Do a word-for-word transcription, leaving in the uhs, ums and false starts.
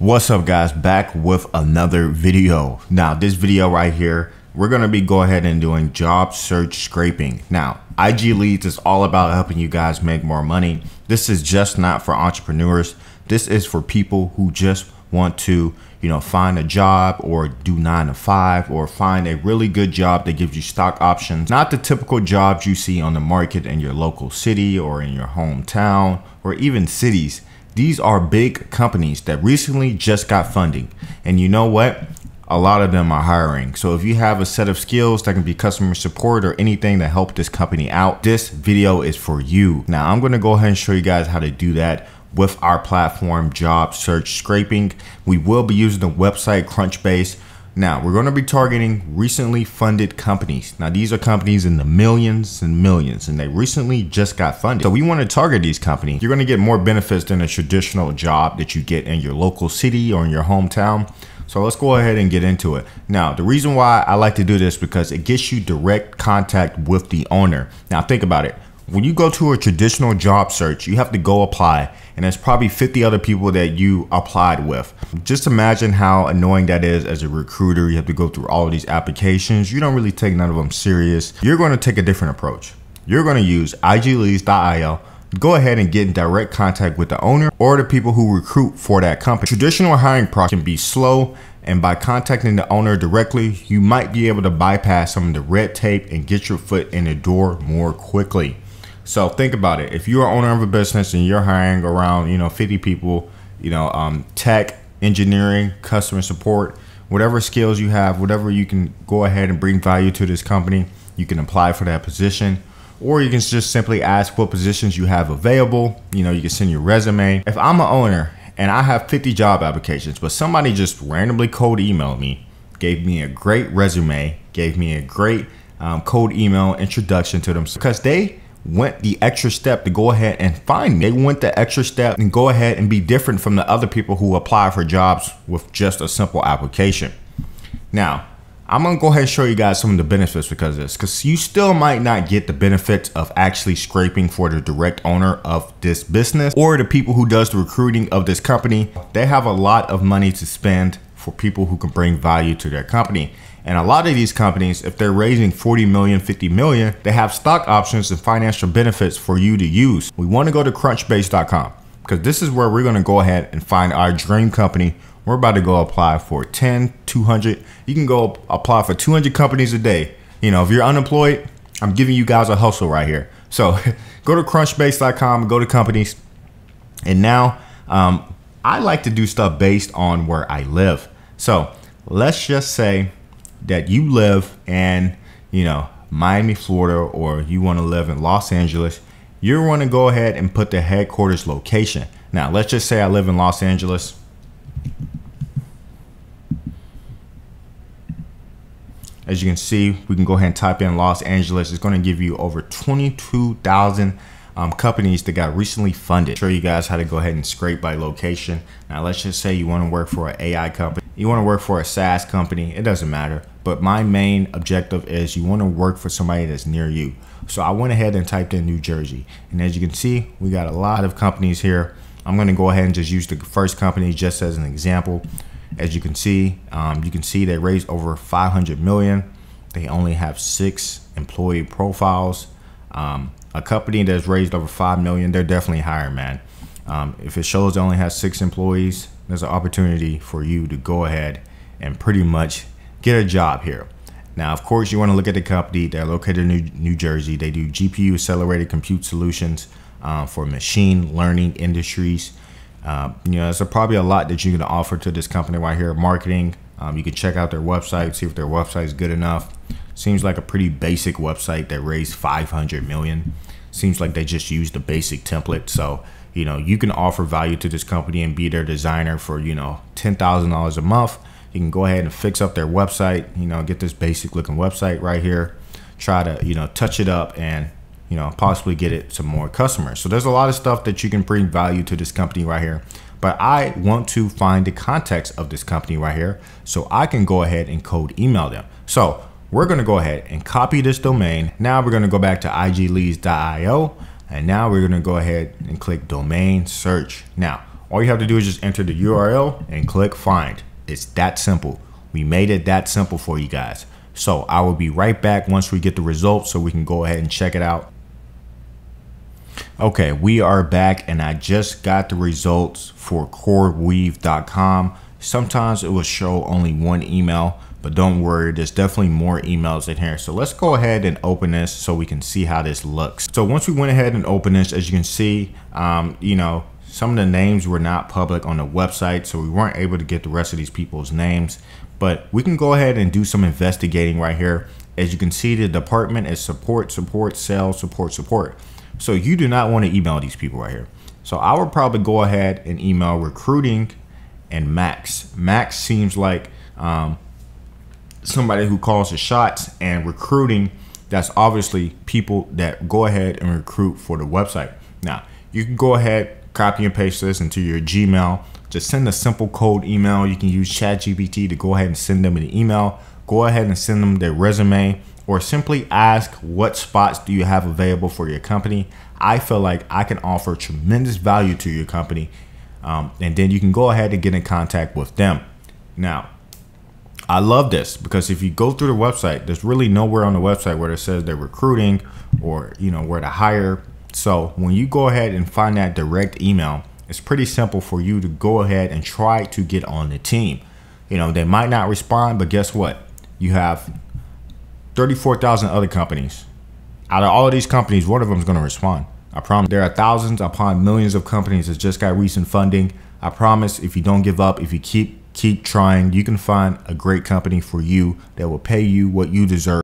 What's up, guys? Back with another video. Now this video right here, we're going to be go ahead and doing job search scraping. Now I G Leads is all about helping you guys make more money. This is just not for entrepreneurs. This is for people who just want to, you know, find a job or do nine to five or find a really good job that gives you stock options. Not the typical jobs you see on the market in your local city or in your hometown or even cities. These are big companies that recently just got funding. And you know what? A lot of them are hiring. So if you have a set of skills that can be customer support or anything to help this company out, this video is for you. Now I'm gonna go ahead and show you guys how to do that with our platform, job search scraping. We will be using the website Crunchbase. Now we're going to be targeting recently funded companies. Now these are companies in the millions and millions, and they recently just got funded. So we want to target these companies. You're going to get more benefits than a traditional job that you get in your local city or in your hometown. So let's go ahead and get into it. Now, the reason why I like to do this because it gets you direct contact with the owner. Now think about it. When you go to a traditional job search, you have to go apply, and there's probably fifty other people that you applied with. Just imagine how annoying that is as a recruiter. You have to go through all of these applications. You don't really take none of them serious. You're going to take a different approach. You're going to use I G Leads dot I O. Go ahead and get in direct contact with the owner or the people who recruit for that company. Traditional hiring process can be slow, and by contacting the owner directly, you might be able to bypass some of the red tape and get your foot in the door more quickly. So think about it. If you're an owner of a business and you're hiring around, you know, fifty people, you know, um, tech, engineering, customer support, whatever skills you have, whatever you can go ahead and bring value to this company, you can apply for that position, or you can just simply ask what positions you have available. You know, you can send your resume. If I'm an owner and I have fifty job applications, but somebody just randomly cold emailed me, gave me a great resume, gave me a great um, cold email introduction to them because they went the extra step to go ahead and find me. They went the extra step and go ahead and be different from the other people who apply for jobs with just a simple application. Now, I'm gonna go ahead and show you guys some of the benefits because of this, because you still might not get the benefits of actually scraping for the direct owner of this business or the people who does the recruiting of this company. They have a lot of money to spend for people who can bring value to their company. And a lot of these companies, if they're raising forty million, fifty million, they have stock options and financial benefits for you to use. We want to go to crunchbase dot com because this is where we're going to go ahead and find our dream company. We're about to go apply for ten, two hundred. You can go apply for two hundred companies a day. You know, if you're unemployed, I'm giving you guys a hustle right here. So go to crunchbase dot com, go to companies. And now um, I like to do stuff based on where I live. So let's just say that you live in, you know, Miami, Florida, or you want to live in Los Angeles. You want to go ahead and put the headquarters location. Now, let's just say I live in Los Angeles. As you can see, we can go ahead and type in Los Angeles. It's going to give you over twenty-two thousand um, companies that got recently funded. Show you guys how to go ahead and scrape by location. Now, let's just say you want to work for an A I company. You want to work for a SaaS company, it doesn't matter. But my main objective is you want to work for somebody that's near you. So I went ahead and typed in New Jersey. And as you can see, we got a lot of companies here. I'm going to go ahead and just use the first company just as an example. As you can see, um, you can see they raised over five hundred million. They only have six employee profiles. Um, a company that's raised over five million, they're definitely hiring, man. Um, if it shows it only has six employees, there's an opportunity for you to go ahead and pretty much get a job here. Now, of course, you want to look at the company. They're located in New, New Jersey. They do G P U accelerated compute solutions uh, for machine learning industries. Uh, you know, there's probably a lot that you can offer to this company right here. Marketing. Um, you can check out their website, see if their website is good enough. Seems like a pretty basic website that raised five hundred million. Seems like they just used the basic template. So, you know, you can offer value to this company and be their designer for, you know, ten thousand dollars a month. You can go ahead and fix up their website, you know, get this basic looking website right here, try to, you know, touch it up and, you know, possibly get it some more customers. So there's a lot of stuff that you can bring value to this company right here. But I want to find the context of this company right here so I can go ahead and cold email them. So we're going to go ahead and copy this domain. Now we're going to go back to I G Leads dot I O. And now we're going to go ahead and click domain search. Now, All you have to do is just enter the U R L and click find. It's that simple. We made it that simple for you guys. So I will be right back once we get the results so we can go ahead and check it out. Okay, we are back and I just got the results for Core Weave dot com. Sometimes it will show only one email, but don't worry, there's definitely more emails in here. So let's go ahead and open this so we can see how this looks. So once we went ahead and opened this, as you can see, um, you know, some of the names were not public on the website, so we weren't able to get the rest of these people's names, but we can go ahead and do some investigating right here. As you can see, the department is support, support, sales, support, support. So you do not want to email these people right here. So I would probably go ahead and email recruiting and Max. Max seems like um, somebody who calls the shots, and recruiting, that's obviously people that go ahead and recruit for the website. Now, you can go ahead, copy and paste this into your Gmail. Just send a simple cold email. You can use ChatGPT to go ahead and send them an email. Go ahead and send them their resume, or simply ask, what spots do you have available for your company? I feel like I can offer tremendous value to your company. Um, and then you can go ahead and get in contact with them. Now, I love this because if you go through the website, there's really nowhere on the website where it says they're recruiting or, you know, where to hire. So when you go ahead and find that direct email, it's pretty simple for you to go ahead and try to get on the team. You know, they might not respond, but guess what? You have thirty-four thousand other companies. Out of all of these companies, one of them is going to respond. I promise. There are thousands upon millions of companies that just got recent funding. I promise, if you don't give up, if you keep keep trying, you can find a great company for you that will pay you what you deserve.